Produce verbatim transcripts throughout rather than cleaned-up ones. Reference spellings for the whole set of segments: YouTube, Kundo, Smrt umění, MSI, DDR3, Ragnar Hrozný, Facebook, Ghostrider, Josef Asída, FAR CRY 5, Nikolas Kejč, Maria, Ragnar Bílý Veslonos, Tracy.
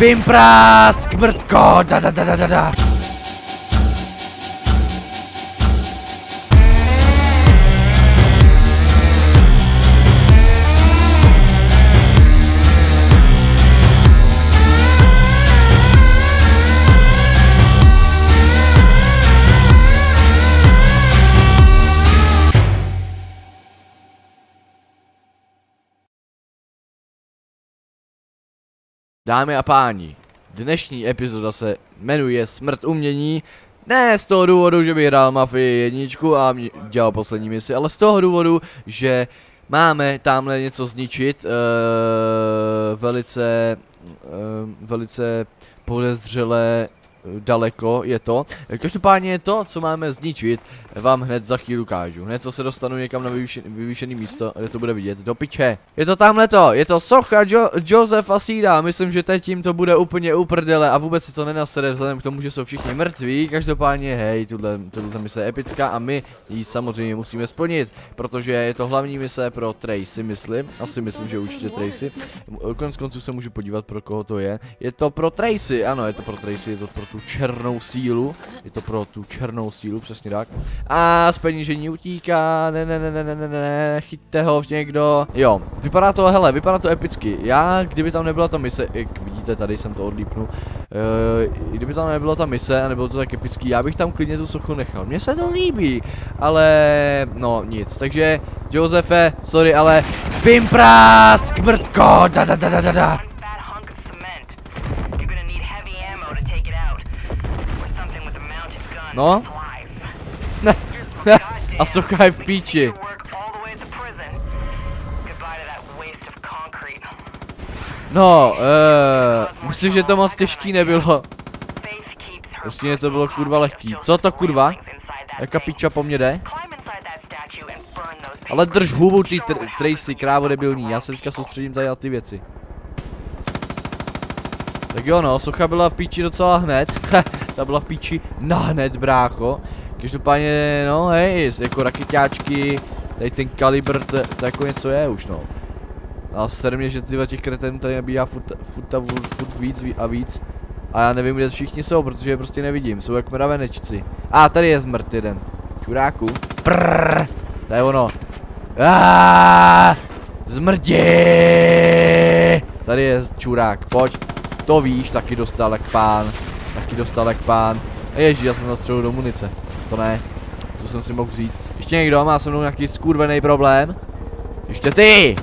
Pimpra, smrtko, da da da da da da. Dámy a páni, dnešní epizoda se jmenuje Smrt umění, ne z toho důvodu, že bych hrál Mafii jedničku a dělal poslední misi, ale z toho důvodu, že máme tamhle něco zničit, uh, velice, uh, velice podezřelé daleko je to. Každopádně to, co máme zničit, vám hned za chvíli ukážu. Hned co se dostanu někam na vyvýšené místo, kde to bude vidět, do piče. Je to tamhleto, je to socha jo Josef Asída. Myslím, že teď tím to bude úplně uprdele a vůbec se to nenasede vzhledem k tomu, že jsou všichni mrtví. Každopádně hej, tuto mise je epická a my ji samozřejmě musíme splnit, protože je to hlavní mise pro Tracy, myslím. Asi myslím, že určitě Tracy. Koneckonců se můžu podívat, pro koho to je. Je to pro Tracy, ano, je to pro Tracy, je to pro tu černou sílu, je to pro tu černou sílu, přesně tak. A z penížení utíká, ne, ne, ne, ne, ne, ne, ne, chyťte ho někdo. Jo, vypadá to, hele, vypadá to epicky. Já, kdyby tam nebyla ta mise, jak vidíte, tady jsem to odlípnul, e, kdyby tam nebyla ta mise a nebylo to tak epický, já bych tam klidně tu sochu nechal. Mně se to líbí, ale no nic, takže Josefe, sorry, ale pimpra, smrtko, da da da da da da. No? A socha je v píči. No, uh, myslím, že to moc těžký nebylo. Prostě to bylo kurva lehký. Co to kurva? Jaká píča po mně jde? Ale drž hubu ty tr Tracy, krávo debilní. Já se teďka soustředím tady na ty věci. Tak jo no, socha byla v píči docela hned. Ta byla v píči nahned, brácho. Každopádně, no hej, jako raketáčky, tady ten kalibr, to, to jako něco je už no. A ser mě, že tyhle těch kretenů tady nabíhá furt, furt, furt, furt víc a víc. A já nevím, kde všichni jsou, protože je prostě nevidím, jsou jak mravenečci. A ah, tady je zmrt jeden. Čuráku. Prrrr. To je ono. Aaaaaa. Zmrdi. Tady je čurák, pojď. To víš, taky dostal jak pán. Taky dostal jak pán. Ježíš, já jsem zastřelil do munice. To ne, to jsem si mohl vzít. Ještě někdo má se mnou nějaký skurvený problém? Ještě ty!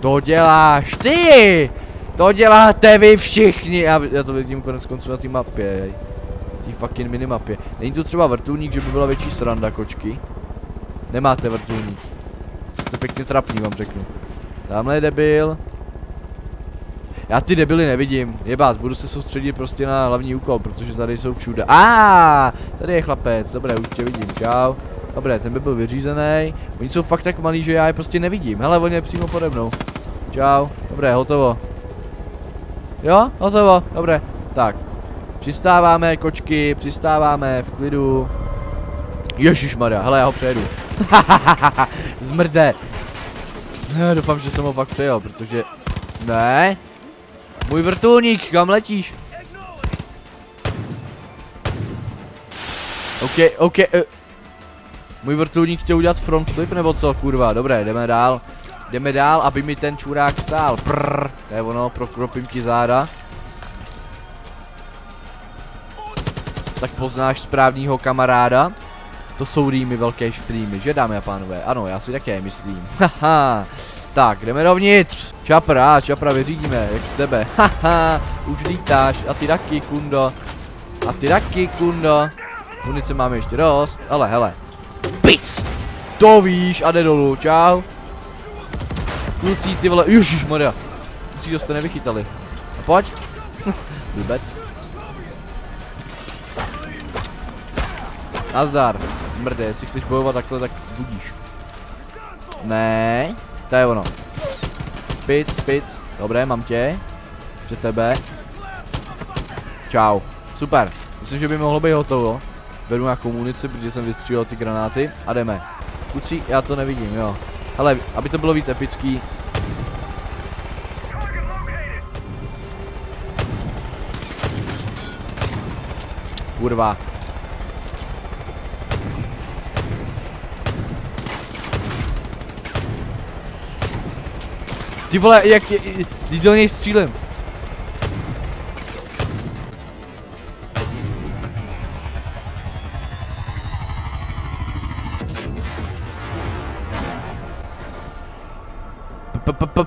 To děláš ty! To děláte vy všichni! Já, já to vidím konec konců na té mapě. Té fucking minimapě. Není tu třeba vrtulník, že by byla větší sranda, kočky? Nemáte vrtulník. Jste pěkně trapný, vám řeknu. Tamhle je debil. Já ty debily nevidím, jebát, budu se soustředit prostě na hlavní úkol, protože tady jsou všude. Aaaa, tady je chlapec, dobré, už tě vidím, čau. Dobré, ten by byl vyřízený. Oni jsou fakt tak malí, že já je prostě nevidím. Hele, on je přímo pode mnou. Čau, dobré, hotovo. Jo, hotovo, dobré. Tak, přistáváme, kočky, přistáváme v klidu. Ježišmarja, hele, já ho přejedu. Hahaha, zmrde. Doufám, že jsem ho fakt přejel, protože... Ne. Můj vrtulník, kam letíš? OK, OK. Uh. Můj vrtulník chtěl udělat front flip nebo co, kurva? Dobré, jdeme dál. Jdeme dál, aby mi ten čurák stál. Prrr. To je ono, prokropím ti záda. Tak poznáš správního kamaráda. To jsou rýmy, velké šprýmy, že dámy a pánové? Ano, já si také myslím. Haha. Tak, jdeme dovnitř. Čapra, čapra, vyřídíme, jak z tebe. Haha, už lítáš. A ty taky, kundo. A ty taky, kundo. Munice máme ještě dost. Ale hele. Pic! To víš a jde dolů, čau. Kluci, ty vole, ježišmarja. Kluci, to jste nevychytali. A pojď. Vůbec. Nazdar. Zmrde, jestli chceš bojovat takhle, tak budíš. Ne. To je ono. Pic, pic. Dobré, mám tě. Že tebe. Čau. Super. Myslím, že by mohlo být hotovo. Beru nějakou munici, protože jsem vystřílel ty granáty. A jdeme. Kucí, já to nevidím, jo. Hele, aby to bylo víc epický. kurva. Ty vole, jak je, jdi do něj střílem.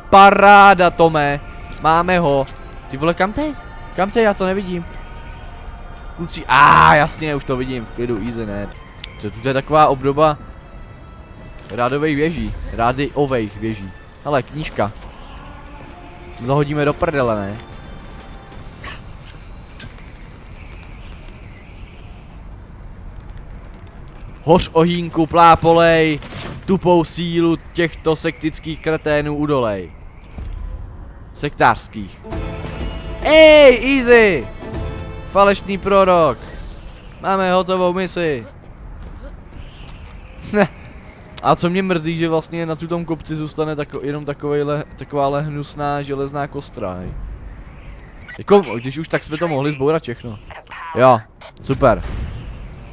Paráda, Tome. Máme ho. Ty vole, kam teď? Kam teď? Já to nevidím. Kluci, a jasně, už to vidím, v klidu, easy, ne. To, to je taková obdoba rádovej věží, rády ovejch věží. Hele, knížka. To zahodíme do prdele, ne? Hoř ohýnku, plápolej, tupou sílu těchto sektických kreténů udolej. Sektářských. Ej, easy! Falešný prorok. Máme hotovou misi. A co mě mrzí, že vlastně na tutom kopci zůstane tako, jenom takovejhle, takováhle hnusná železná kostra. Hej. Jako, když už tak jsme to mohli zbourat všechno. Jo, super.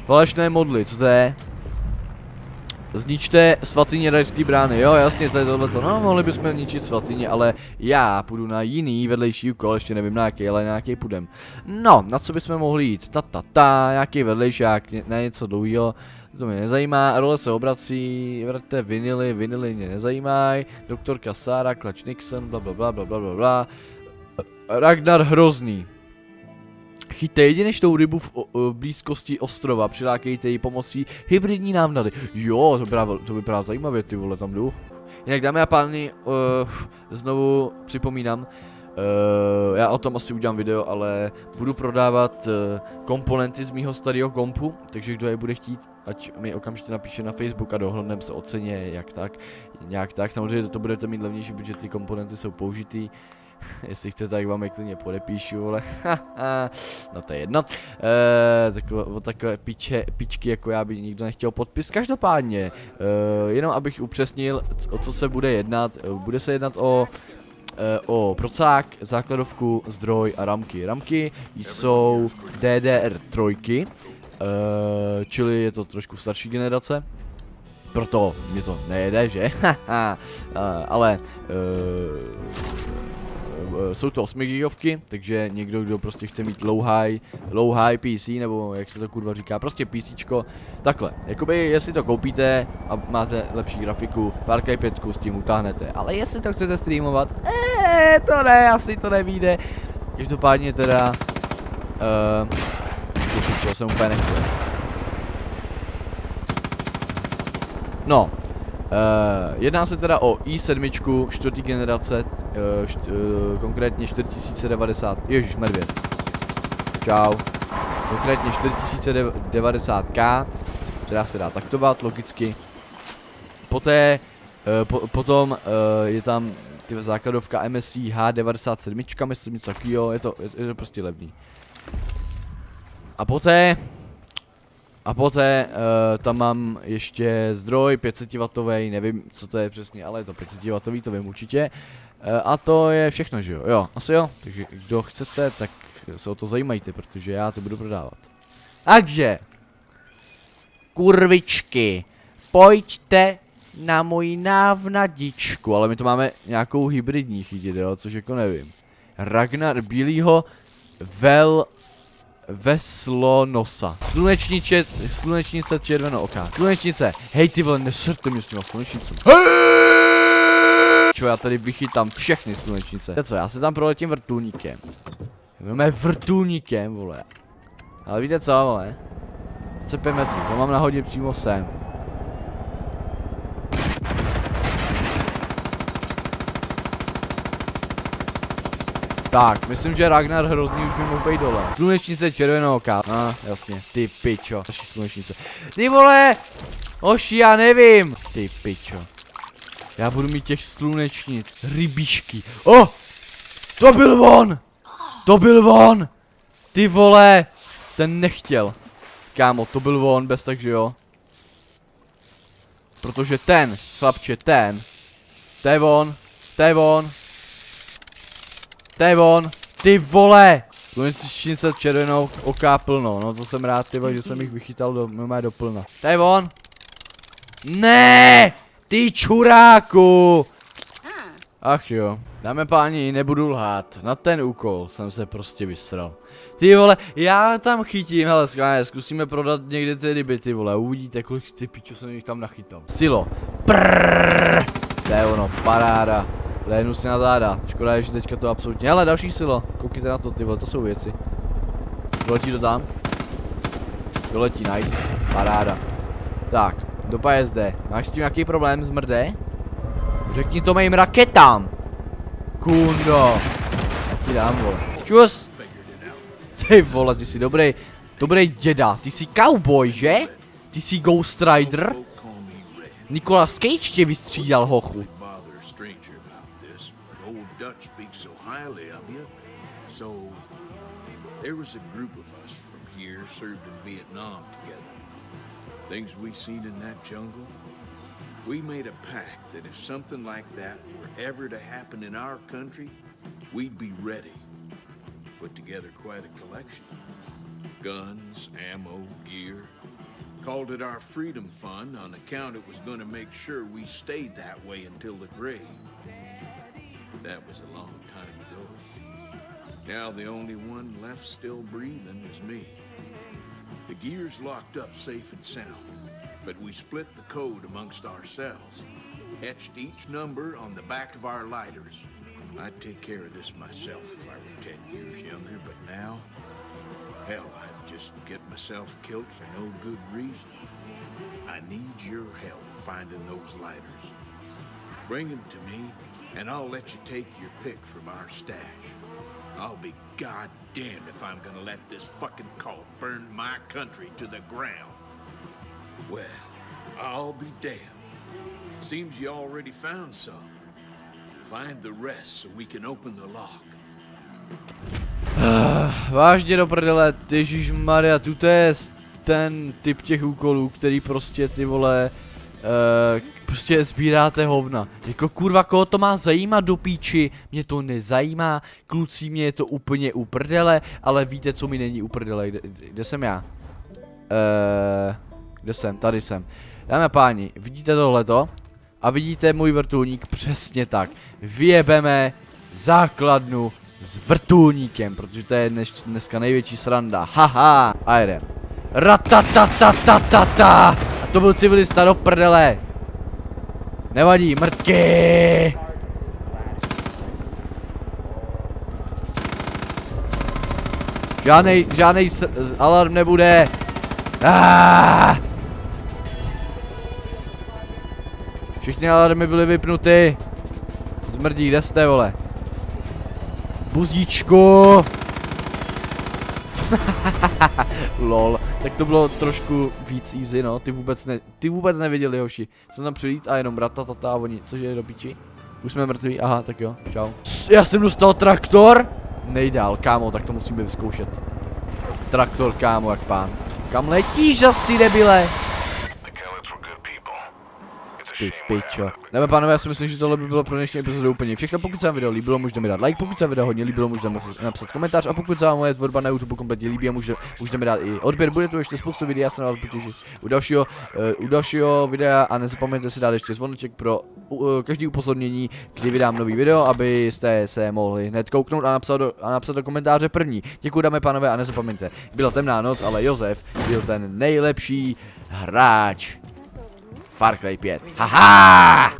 Falešné modly, co to je? Zničte svatyně rajský brány, jo jasně, to je tohleto, no mohli bychom ničit svatyně, ale já půjdu na jiný vedlejší úkol, ještě nevím na jaký, ale nějaký půjdem. No, na co bychom mohli jít, ta ta ta, nějaký vedlejšák, ně, ne něco dlouhýho, to mě nezajímá, role se obrací, vrťte vinily, vinily mě nezajímají, doktorka Sára, Klač Nixon, bla bla bla bla bla bla. Ragnar Hrozný. Chyťte jedinečnou rybu v, v blízkosti ostrova, přilákejte ji pomocí hybridní návnady. Jo, to vypadá, to vypadá zajímavě, ty vole, tam jdu. Jinak dámy a páni, uh, znovu připomínám, uh, já o tom asi udělám video, ale budu prodávat uh, komponenty z mýho starého kompu, takže kdo je bude chtít, ať mi okamžitě napíše na Facebook a dohodneme se o ceně, jak tak, nějak tak. Samozřejmě to budete mít levnější, protože ty komponenty jsou použitý. Jestli chcete, tak vám je klidně podepíšu, ale no to je jedno. E, takové, o takové piče, pičky jako já by nikdo nechtěl podpis. Každopádně, e, jenom abych upřesnil, o co se bude jednat. Bude se jednat o, e, o procák, základovku, zdroj a ramky. Ramky jsou D D R tři, e, čili je to trošku starší generace. Proto mě to nejede, že? e, ale... E, jsou to osmigigovky, takže někdo, kdo prostě chce mít low high, low high P C, nebo jak se to kurva říká, prostě PCčko, takhle, jakoby jestli to koupíte a máte lepší grafiku, Far Cry pět s tím utáhnete, ale jestli to chcete streamovat, eee, to ne, asi to nevíde, každopádně teda, eee, uh, jsem úplně nechtěl. No, Uh, jedná se teda o i sedm čtvrtý generace, uh, št, uh, konkrétně čtyři tisíce devadesát, ježiš medvěd, čau, konkrétně čtyři tisíce devadesát K, která se dá taktovat logicky, poté, uh, po, potom uh, je tam ty základovka M S I H devadesát sedm, myslím něco takového, je to, je to prostě levný. A poté... A poté uh, tam mám ještě zdroj pět set wattů, nevím co to je přesně, ale je to pět set wattů, to vím určitě. Uh, a to je všechno, že jo? Jo, asi jo. Takže kdo chcete, tak se o to zajímajte, protože já to budu prodávat. Takže, kurvičky, pojďte na moji návnadičku, ale my to máme nějakou hybridní chytit, jo, což jako nevím. Ragnar Bílýho Vel... Veslonosa. Slunečnice, slunečnice červeno oka. Slunečnice. Hej ty vole, nesrte mě s těma slunečnicem. Čo, já tady vychytám všechny slunečnice. To co, já se tam proletím vrtulníkem. Jdeme vrtulníkem, vole. Ale víte co, vole? dvacet pět metrů, to mám nahodit přímo sem. Tak, myslím, že Ragnar Hrozný už by mohl být dole. Slunečnice červeného oka. A, ah, jasně. Ty pičo. Taší slunečnice. Ty vole! Oši, já nevím. Ty pičo. Já budu mít těch slunečnic. Rybišky. Oh! To byl on! To byl on! Ty vole! Ten nechtěl. Kámo, to byl on, bez takže jo. Protože ten, chlapče, ten. To je on. To je on. To je on, ty vole, Slunečnice červenou oká plno, no to jsem rád, tyba, že jsem jich vychytal do, mé doplna. Tady on! Ne, ty čuráku! Ach jo, dáme páni, nebudu lhát, na ten úkol jsem se prostě vysral. Ty vole, já tam chytím, hele, skvěle, zkusíme prodat někde ty ryby, ty vole, uvidíte, kolik ty pičo jsem jich tam nachytal. Silo, prrrr, to je ono, paráda, léhnu si na záda, škoda je, že teďka to absolutně, hele, další silo, koukněte na to, ty vole, to jsou věci. Doletí to tam, doletí, nice, paráda. Tak, doba je zde, máš s tím nějaký problém, zmrde? Řekni to mým raketám! Kundo! Tak ti dám, vole. Čus! Ty vole, ty jsi dobrý, dobrý děda. Ty jsi cowboy, že? Ty jsi Ghostrider? Nikolas Kejč tě vystřídal, hochu. We made a pact that if something like that were ever to happen in our country, we'd be ready. Put together quite a collection. Guns, ammo, gear. Called it our Freedom Fund on account it was going to make sure we stayed that way until the grave. That was a long time ago. Now the only one left still breathing is me. The gear's locked up safe and sound. But we split the code amongst ourselves, etched each number on the back of our lighters. I'd take care of this myself if I were ten years younger, but now, hell, I'd just get myself killed for no good reason. I need your help finding those lighters. Bring them to me, and I'll let you take your pick from our stash. I'll be goddamned if I'm gonna let this fucking cult burn my country to the ground. Well, I'll be damned. Seems you already found some. Find the rest so we can open the lock. Vážně do prdele, Ježíš Maria, tuto je ten typ těch úkolů, který prostě ty vole, uh, prostě sbíráte hovna. Jako kurva, koho to má zajímat do píči, mě to nezajímá, kluci, mě je to úplně u prdele, ale víte, co mi není u prdele, kde, kde jsem já? Eee... Uh, Kde jsem? Tady jsem. Dáme páni, vidíte tohleto? A vidíte můj vrtulník přesně tak. Vyjebeme základnu s vrtulníkem, protože to je dnes, dneska největší sranda. Haha! A jedem. Ratatatatata! A to byl civilista do prdele! Nevadí, mrtky! Žádnej, žádnej alarm nebude! Aaaaaaah! Všechny alarmy byly vypnuty. Zmrdí, kde jste, vole? Buzdičku! Lol, tak to bylo trošku víc easy, no. Ty vůbec ne, ty vůbec nevěděli, hoši. Jsem tam přilít a jenom ratatata a oni, cože je do piči? Už jsme mrtví, aha, tak jo, čau. Já jsem dostal traktor? Nejdál, kámo, tak to musíme vyzkoušet. Traktor, kámo, jak pán. Kam letíš, žas, ty debile? Ty pičo. Dáme pánové, já si myslím, že tohle by bylo pro dnešní epizodu úplně všechno. Pokud se vám video líbilo, můžete mi dát like, pokud se vám video hodně líbilo, můžete napsat komentář a pokud se vám moje tvorba na YouTube kompletně líbí, a můžete, můžete mi dát i odběr. Bude tu ještě spoustu videí, já se na vás potěším u dalšího, uh, u dalšího videa a nezapomeňte si dát ještě zvoneček pro uh, každý upozornění, kdy vydám nový video, abyste se mohli hned kouknout a napsat do, a napsat do komentáře první. Děkuji, dáme pánové, a nezapomeňte. Byla temná noc, ale Josef byl ten nejlepší hráč. Far Cry pět. Haha!